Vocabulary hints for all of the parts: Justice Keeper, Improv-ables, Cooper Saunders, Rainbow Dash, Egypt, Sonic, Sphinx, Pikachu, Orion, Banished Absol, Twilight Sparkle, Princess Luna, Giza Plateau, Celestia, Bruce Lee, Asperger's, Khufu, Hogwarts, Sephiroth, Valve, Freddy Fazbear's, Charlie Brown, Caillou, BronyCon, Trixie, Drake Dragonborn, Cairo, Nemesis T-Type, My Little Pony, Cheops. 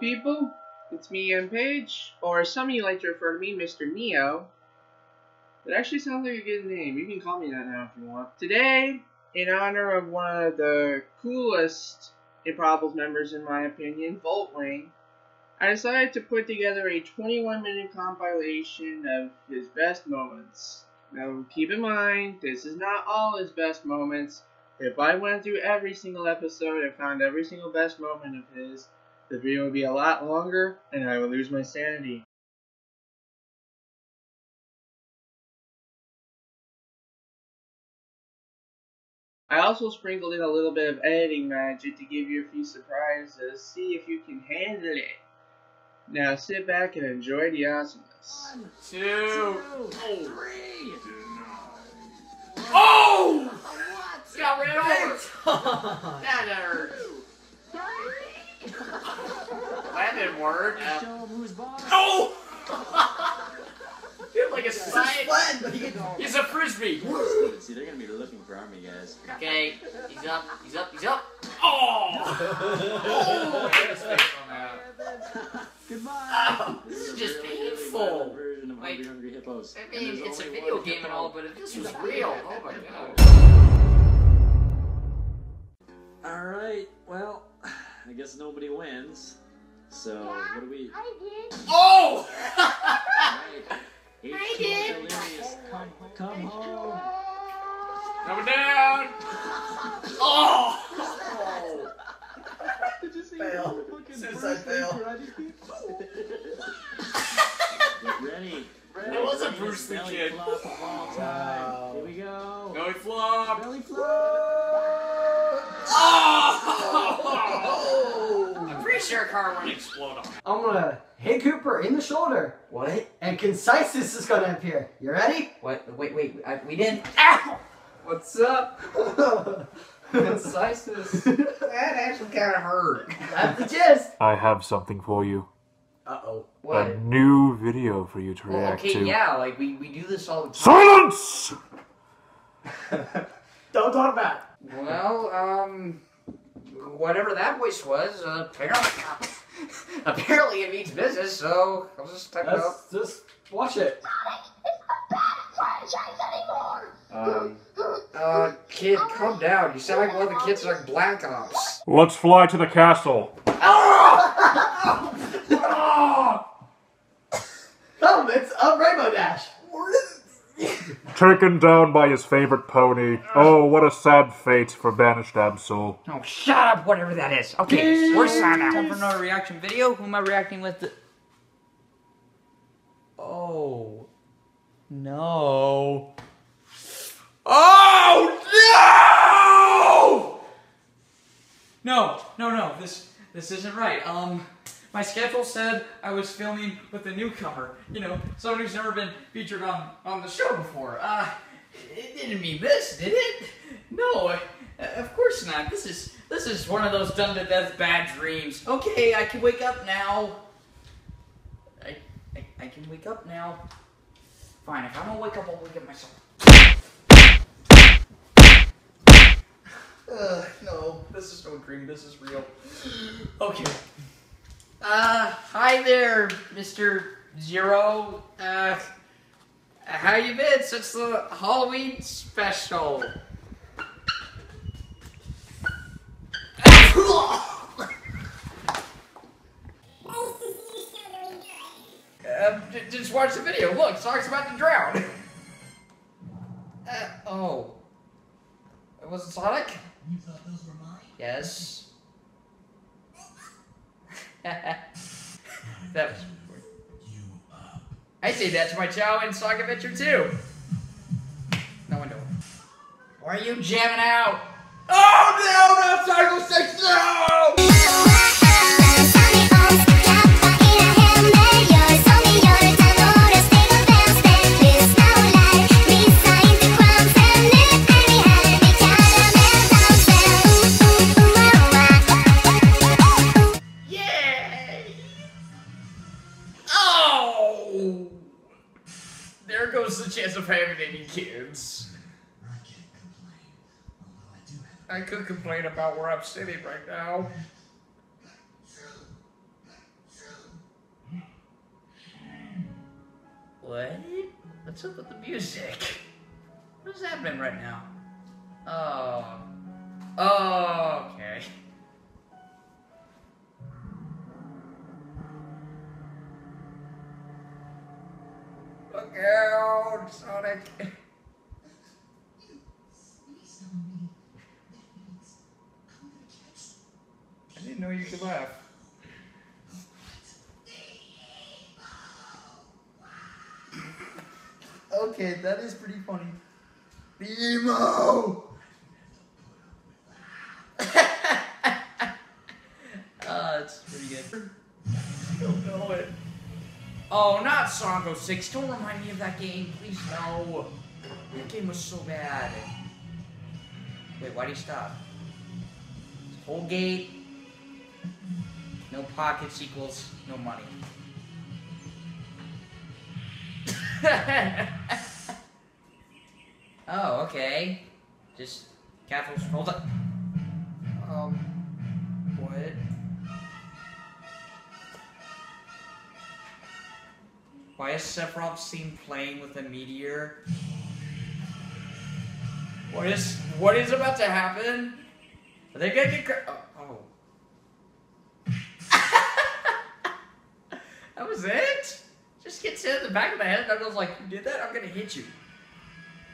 People, it's me, M. Page, or some of you like to refer to me, Mr. Neo. That actually sounds like a good name. You can call me that now if you want. Today, in honor of one of the coolest Improv-ables members, in my opinion, Voltwing, I decided to put together a 21-minute compilation of his best moments. Now, keep in mind, this is not all his best moments. If I went through every single episode and found every single best moment of his, the video would be a lot longer, and I would lose my sanity. I also sprinkled in a little bit of editing magic to give you a few surprises, see if you can handle it. Now sit back and enjoy the awesomeness. 1, 2, 3. Oh! What? Got ran over! That hurt. 3. That didn't work. Show him who's boss. Oh! Like a he's a frisbee. See, they're gonna be looking for army guys. Okay, he's up. He's up. He's up. Oh! Oh! Goodbye. Oh, this is just painful. Like, I mean, it's a video game and all, but if this was real, oh my god. All right. Well, I guess nobody wins. So yeah, what do we? I did. Oh! I did. Come home. Coming down. Oh! Did you see fail. Suicide fail. Ready. It was a Bruce Lee kid. Wow. Here we go. Belly flop. Belly flop. Oh! I'm pretty sure a car won't explode on me. I'm gonna hit Cooper in the shoulder. What? And conciseness is gonna appear. You ready? What? Wait. We didn't. Ow! What's up? Conciseness. That actually kind of hurt. That's the gist. I have something for you. Uh-oh. What? A new video for you to react to. Yeah, like we do this all the time. Silence! Don't talk about it. Well, whatever that voice was, apparently it means business, so I'll just type it up. Just watch it. Kid, calm down. You sound like one of the kids like Black Ops. Let's fly to the castle. Oh! Helmets of Rainbow Dash. Taken down by his favorite pony. Oh, what a sad fate for Banished Absol. Oh, shut up, whatever that is. Okay, we're signed out. Time for another reaction video. Who am I reacting with? Oh. No. Oh, no! No, this isn't right. My schedule said I was filming with a newcomer. You know, someone who's never been featured on the show before. It didn't mean this, did it? No, of course not. This is one of those done to death bad dreams. Okay, I can wake up now. I can wake up now. Fine, if I don't wake up, I'll wake up myself. No, this is no dream, this is real. Okay. Hi there, Mr. Zero. How you been since the Halloween special? Just watch the video. Look, Sonic's about to drown. Oh. Was it Sonic? You thought those were mine? Yes. That was weird. I say that to my child in Sonic Adventure 2. No one knows. Why are you jamming out? Oh no, no, Sonic 06, no! Kids. I could complain about where I'm sitting right now. What's up with the music? What is happening right now? Oh, okay. Look out, Sonic. You sneeze on me. That means I'm gonna catch you. I didn't know you could laugh. Okay, that is pretty funny. Nemo! That's pretty good. I don't know it. Oh, not Songo 6. Don't remind me of that game. Please, no. That game was so bad. Wait, why'd he stop? Whole gate. No pocket sequels. No money. Oh, okay. Just careful. Hold up. What? Why is Sephiroth seen playing with a meteor? What is about to happen? Are they gonna get? Oh. That was it. Just gets hit in the back of the head, and I was like, "You did that? I'm gonna hit you."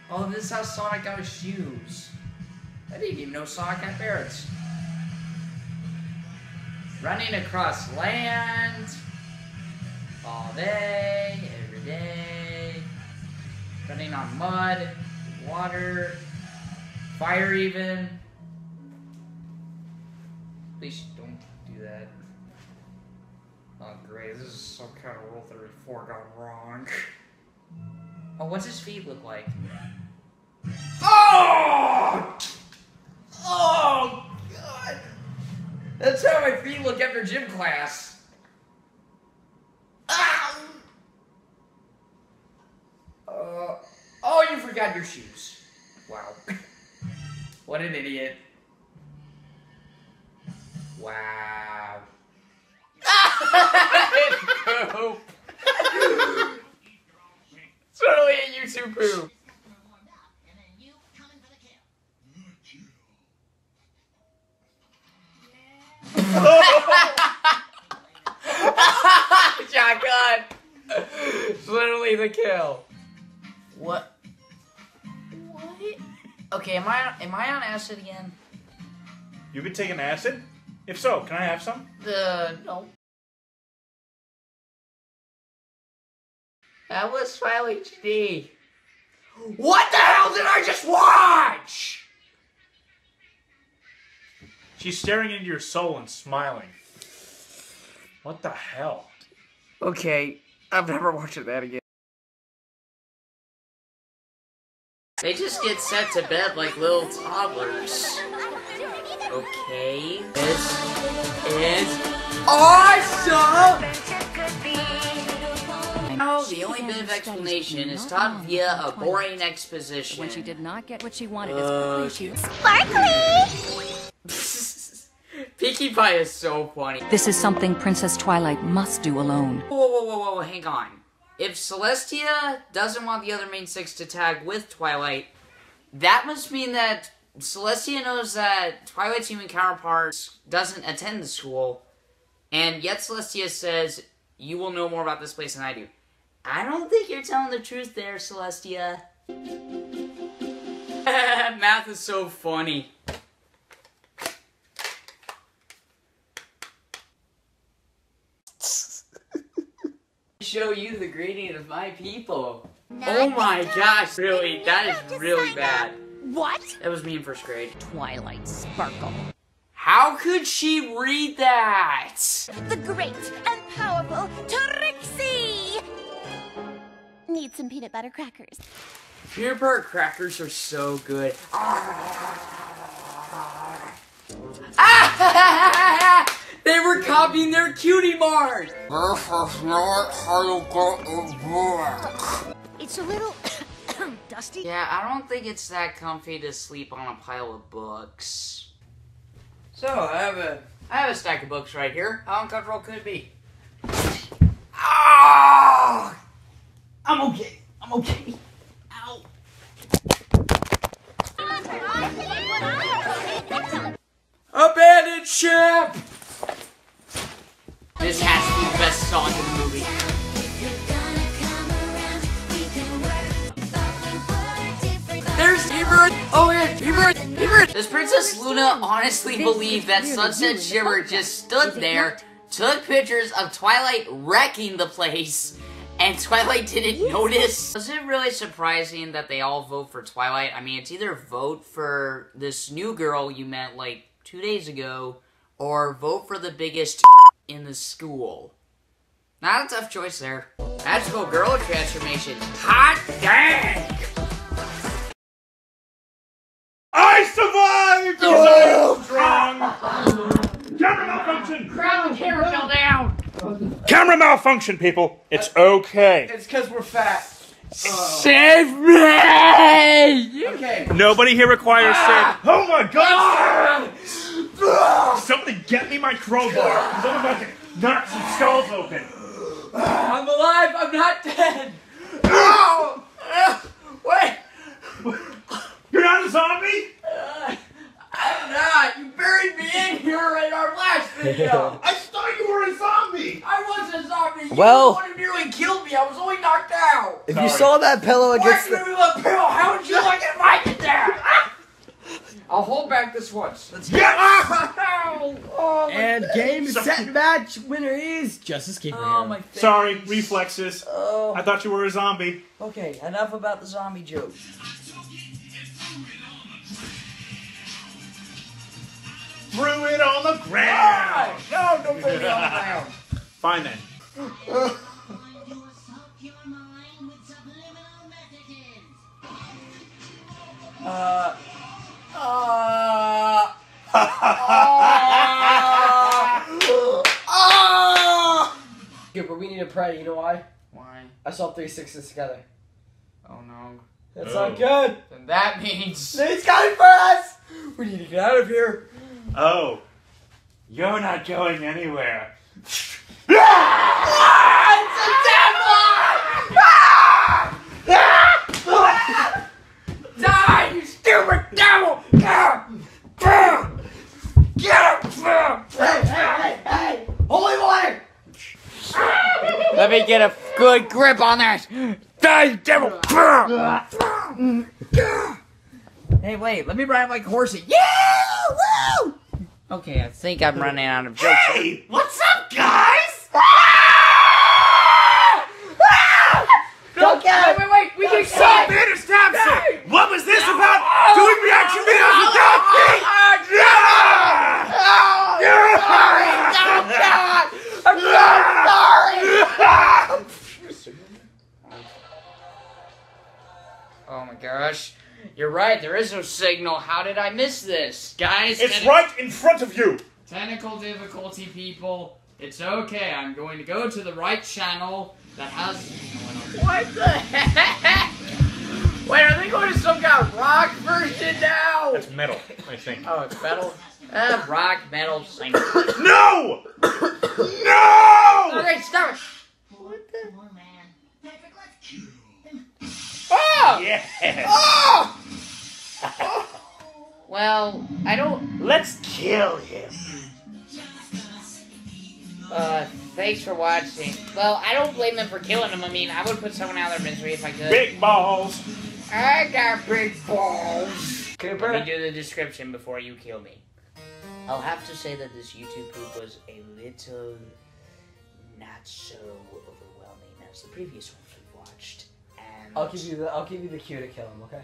Oh, this is how Sonic got his shoes. I didn't even know Sonic had parrots. Running across land. All day, every day. Running on mud, water, fire even. Please don't do that. Oh great, this is some kind of Rule 34 gone wrong. Oh, what's his feet look like? Oh! Oh, God! That's how my feet look after gym class. Ow! Oh, you forgot your shoes. Wow. What an idiot. Wow. Poop. Totally a YouTube poop. Shotgun. It's literally the kill. What? What? Okay, am I on acid again? You've been taking acid? If so, can I have some? No. That was file HD. What the hell did I just watch? She's staring into your soul and smiling. What the hell? Okay, I'm never watching that again. They just get sent to bed like little toddlers. Okay, this is awesome! Oh, the only bit of explanation is taught via a boring exposition. When she did not get what she wanted, it's sparkly. Pinkie Pie is so funny. This is something Princess Twilight must do alone. Whoa, hang on. If Celestia doesn't want the other main six to tag with Twilight, that must mean that Celestia knows that Twilight's human counterpart doesn't attend the school, and yet Celestia says, "You will know more about this place than I do." I don't think you're telling the truth there, Celestia. Math is so funny. Show you the grading of my people. Oh my gosh, really, that is really bad. What? That was me in first grade. Twilight Sparkle. How could she read that? The great and powerful Trixie! Need some peanut butter crackers. Peanut butter crackers are so good. They were copying their cutie mark! This is not how you get it work. It's a little dusty. Yeah, I don't think it's that comfy to sleep on a pile of books. So, I have a stack of books right here. How uncomfortable could it be? Ah! I'm okay. I'm okay. Ow. Abandoned ship! This has to be the best song in the movie. There's Ebert! Oh yeah, Ebert! Ebert! Does Princess Luna honestly believe that Sunset Shimmer just stood there, took pictures of Twilight wrecking the place, and Twilight didn't notice? Was it really surprising that they all vote for Twilight? I mean, it's either vote for this new girl you met like 2 days ago, or vote for the biggest in the school. Not a tough choice there. Magical girl transformation. Hot dang! I survived! Oh, I'm strong! Camera malfunction! Crown and camera fell down! Camera malfunction, people. It's okay. It's because we're fat. Save me! Okay. Nobody here requires save. Oh my god! Somebody get me my crowbar, because I'm about to knock some skulls open. I'm alive, I'm not dead. Ow! Wait! You're not a zombie? I'm not. You buried me in here in our last video. I thought you were a zombie. I was a zombie. Well, you would've nearly killed me. I was only knocked out. If you saw that pillow against the pillow, how would you like it if I did that? I'll hold back this once. Let's get oh, and game, set, match. Winner is Justice Keeper. Oh my! Sorry, reflexes. Oh. I thought you were a zombie. Okay, enough about the zombie joke. Threw it on the ground! No, don't throw it on the ground! Fine then. Okay, but we need to pray, you know why? Why? I saw 3 6s together. Oh no. That's not good! Then that means... He's coming for us! We need to get out of here! Oh, you're not going anywhere. Ah! It's a devil! Ah! Die, you stupid devil! Get him! Hey, hey! Holy water! Let me get a good grip on that! Die, devil! Hey, wait, let me ride like a horsey. Yeah! Woo! Okay, I think I'm running out of jokes. Hey! What's up, guys? Ah! Ah! Don't get it! Wait, wait, we can stop Banished Absol! What was this about doing reaction videos without me? I'm so sorry! Oh my gosh. You're right, there is no signal. How did I miss this? Guys, it's right in front of you! Technical difficulty, people. It's okay, I'm going to go to the right channel that has... What the heck? Wait, are they going to some kind of rock version now? That's metal, I think. Oh, it's metal? Rock, metal, sing. No! No! Okay, stop it! What the... Oh! Yeah! Oh! Oh! Well, I don't... Let's kill him. Thanks for watching. Well, I don't blame them for killing him. I mean, I would put someone out of their misery if I could. Big balls. I got big balls. Cooper? Let me do the description before you kill me. I'll have to say that this YouTube poop was a little... not so overwhelming as the previous ones we watched. I'll give you the cue to kill him, okay?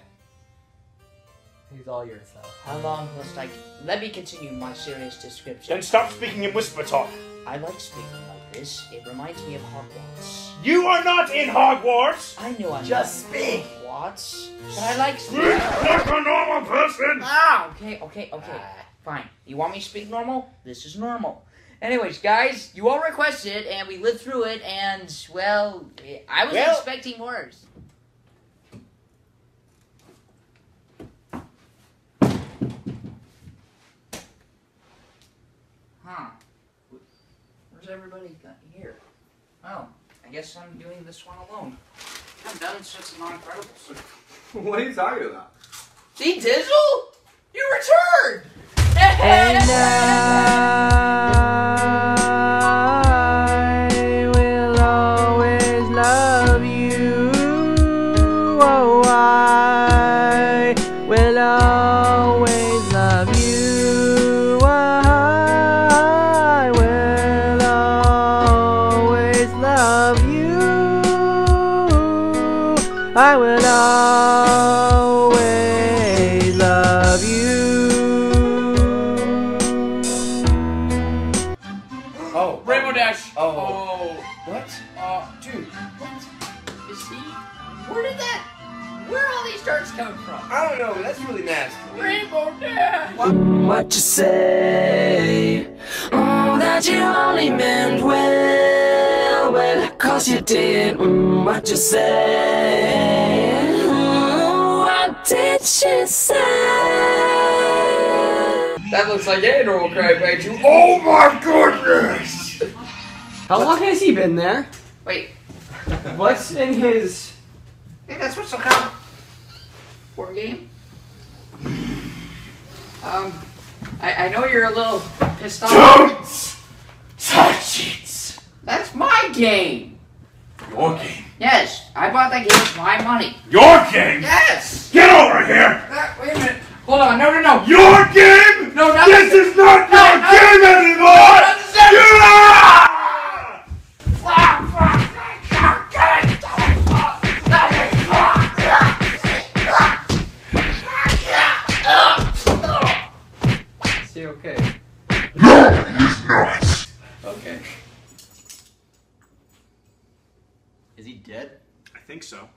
He's all yours though. How long must I... Let me continue my serious description. Then stop speaking in whisper talk. I like speaking like this. It reminds me of Hogwarts. You are not in Hogwarts! I know I'm just not in Hogwarts. But I like speaking like a normal person! Ah, okay, okay, okay. Fine. You want me to speak normal? This is normal. Anyways, guys, you all requested, and we lived through it, and, well, I was expecting worse. Huh. Where's everybody here? Oh, I guess I'm doing this one alone. That dumb shit's not incredible. What are you talking about? See, Dizzle? You returned! And I will always love you. Oh, I will always love you. I will always love you. I will always love you. Oh, Rainbow Dash. Oh, what? Dude, what is he? Where did that? Where all these darts come from? I don't know, that's really nasty. Rainbow Dash! What you say? Oh, that you only meant well. Well, cause you did. What you say? What did you say? That looks like Andrew will cry at you. Oh my goodness! How long has he been there? Wait. What's in his... Hey, that's what's so common. War game. I know you're a little pissed off. Don't touch it. That's my game. Your game. Yes, I bought that game with my money. Your game. Yes. Get over here. Wait a minute. Hold on. No, no, no. Your game. No, not this. This is not your game anymore. No, okay. No, he's not. Okay. Is he dead? I think so.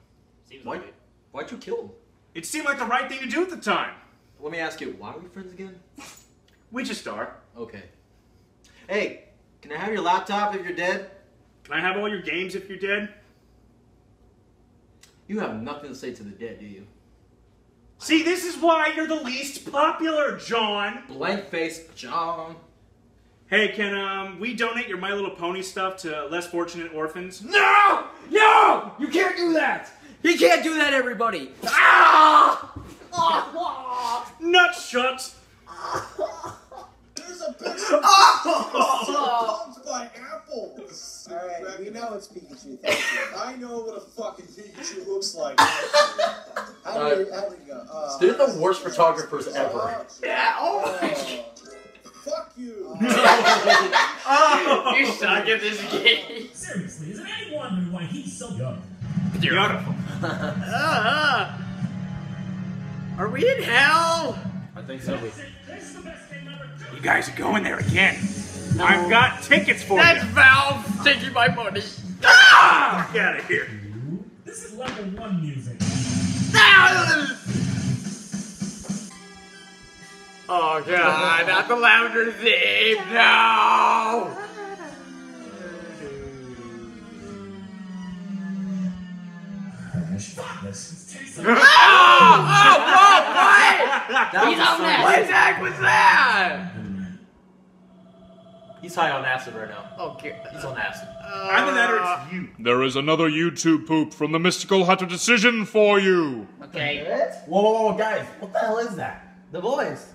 Seems like it. Why'd you kill him? It seemed like the right thing to do at the time. Let me ask you, why are we friends again? We just are. Okay. Hey, can I have your laptop if you're dead? Can I have all your games if you're dead? You have nothing to say to the dead, do you? See, this is why you're the least popular, John. Blank face, John. Hey, can we donate your My Little Pony stuff to less fortunate orphans? No! No! You can't do that! You can't do that, everybody! Ah! Nut shut! There's a picture of by apples! Alright, we know it's Pikachu. I know what a fucking Pikachu looks like. How do you go? They're the worst photographers ever. Yeah, oh my God. Fuck you! You suck at this game. Seriously, is it any wonder why he's so young? Beautiful. Are we in hell? I think so. You guys are going there again. No. I've got tickets for you. That's Valve taking my money. Ah! Get out of here. This is level 1 music. Oh God, not the louder theme, no! Oh, what? What the heck was that? He's high on acid right now. Oh, okay. He's on acid. Either that or it's you. There is another YouTube poop from the Mystical Hunter Decision for you. Okay. Whoa, whoa, whoa, guys. What the hell is that? The voice.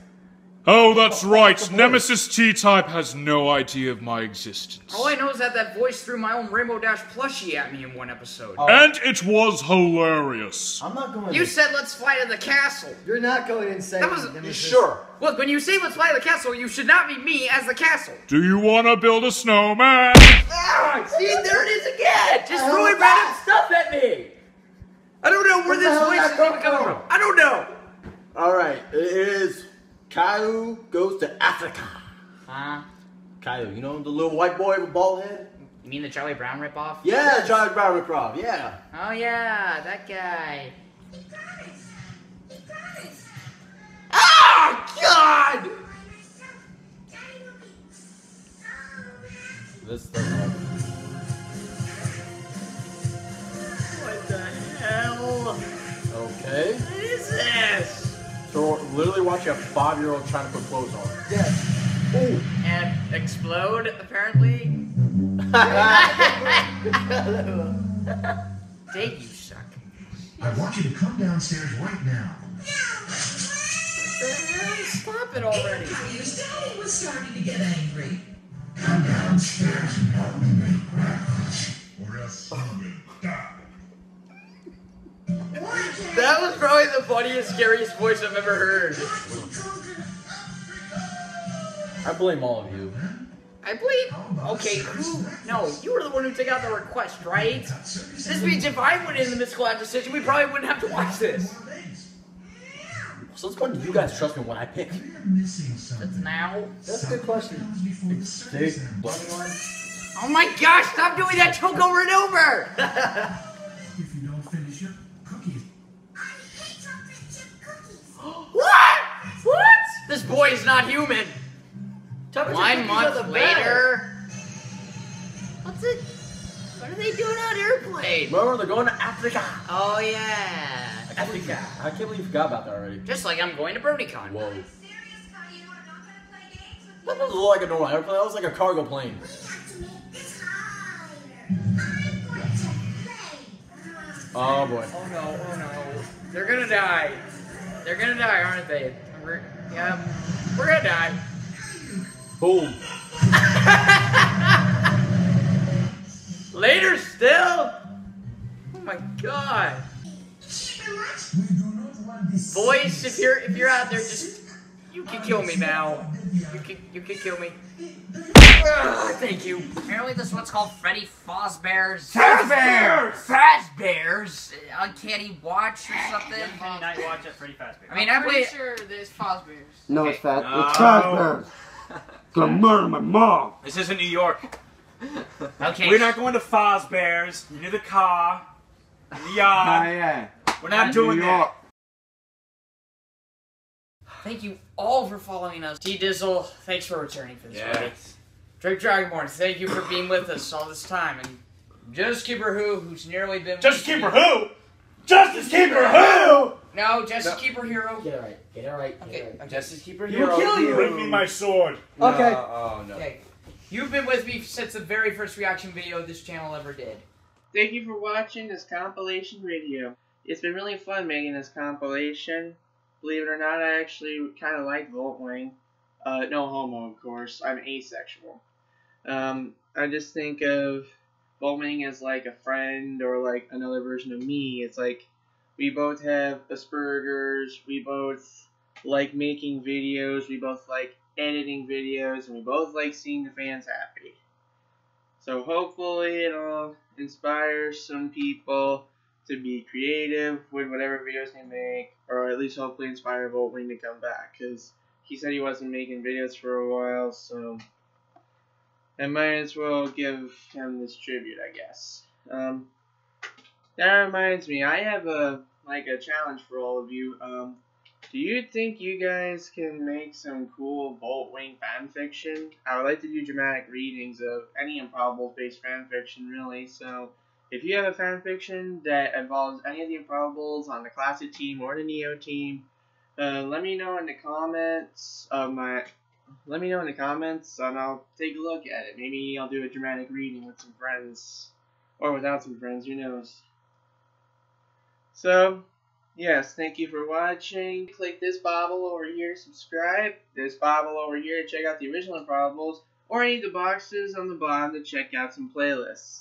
Oh, that's right. Nemesis T-Type has no idea of my existence. All I know is that that voice threw my own Rainbow Dash plushie at me in one episode. Oh. And it was hilarious. I'm not going You said let's fly to the castle. You're not going insane. That was Nemesis. Sure. Look, when you say let's fly to the castle, you should not be me as the castle. Do you want to build a snowman? See, there it is again! Just throwing random stuff at me! I don't know where this voice is coming from. I don't know! Alright, it is... Caillou goes to Africa. Huh? Caillou, you know the little white boy with bald head? You mean the Charlie Brown ripoff? Yeah, Charlie Brown ripoff, yeah. Oh yeah, that guy. He got it! He got it! Oh, God! This doesn't happen. What the hell? Okay. What is this? So literally watch a 5-year-old trying to put clothes on. Yes. Ooh. And explode, apparently. Dave, you suck. I want you to come downstairs right now. No! Stop it already. Daddy was starting to get angry. Come downstairs and help me make breakfast, or else you will die. That was probably the funniest, scariest voice I've ever heard. I blame all of you. I blame... Okay, who... No, you were the one who took out the request, right? This means if I went in the mystical decision, we probably wouldn't have to watch this. So it's fun. You guys trust me when I pick. That's now? That's a good question. Oh my gosh, stop doing that joke over and over! If you don't finish your cookies. I hate chocolate chip cookies. What? What? This boy is not human. 1 month later. What's it? What are they doing on airplane? Remember, they're going to Africa. Oh yeah. Africa. I can't believe you forgot about that already. Just like I'm going to BronyCon. Whoa. Are you serious, Caillou? We're not gonna play games with you? That doesn't look like a normal airplane. That was like a cargo plane. We have to make this higher. Oh boy. Oh no, oh no. They're gonna die. They're gonna die, aren't they? We're gonna die. Boom. Later still? Oh my god. Boys, if you're out there, just you can kill me now. You can kill me. Thank you. Apparently this one's called Freddy Fazbear's. Fazbear's? Uncanny Watch or something? Night Watch at Freddy Fazbear's. I mean, I'm pretty sure there's Fazbear's. No, it's Faz. No. It's Fazbear's. Gonna murder my mom. This isn't New York. Okay. We're not going to Fazbear's. Near the car. In the yard. We're not doing that. Thank you all for following us. T Dizzle, thanks for returning for this video. Drake Dragonborn, thank you for being with us all this time. And Justice Keeper who's nearly been. Justice Keeper who? Justice Keeper who? No, Justice Keeper Hero. Get it right. Get it right. Okay. Justice Keeper Hero. He'll kill you. Bring me my sword. Okay. No, oh no. Okay. You've been with me since the very first reaction video this channel ever did. Thank you for watching this compilation video. It's been really fun making this compilation. Believe it or not, I actually kind of like Voltwing. No homo, of course. I'm asexual. I just think of Voltwing as like a friend or like another version of me. It's like we both have Asperger's. We both like making videos. We both like editing videos. And we both like seeing the fans happy. So hopefully it'll inspire some people to be creative with whatever videos they make, or at least hopefully inspire Voltwing to come back, because he said he wasn't making videos for a while, so I might as well give him this tribute, I guess. That reminds me, I have a challenge for all of you. Do you think you guys can make some cool Voltwing fanfiction? I would like to do dramatic readings of any Improv-ables based fanfiction, really, so if you have a fanfiction that involves any of the Improv-ables on the Classic team or the Neo team, let me know in the comments of my. Let me know in the comments, and I'll take a look at it. Maybe I'll do a dramatic reading with some friends, or without some friends. Who knows? So, yes, thank you for watching. Click this bobble over here. Subscribe. This bobble over here. Check out the original Improv-ables, or any of the boxes on the bottom to check out some playlists.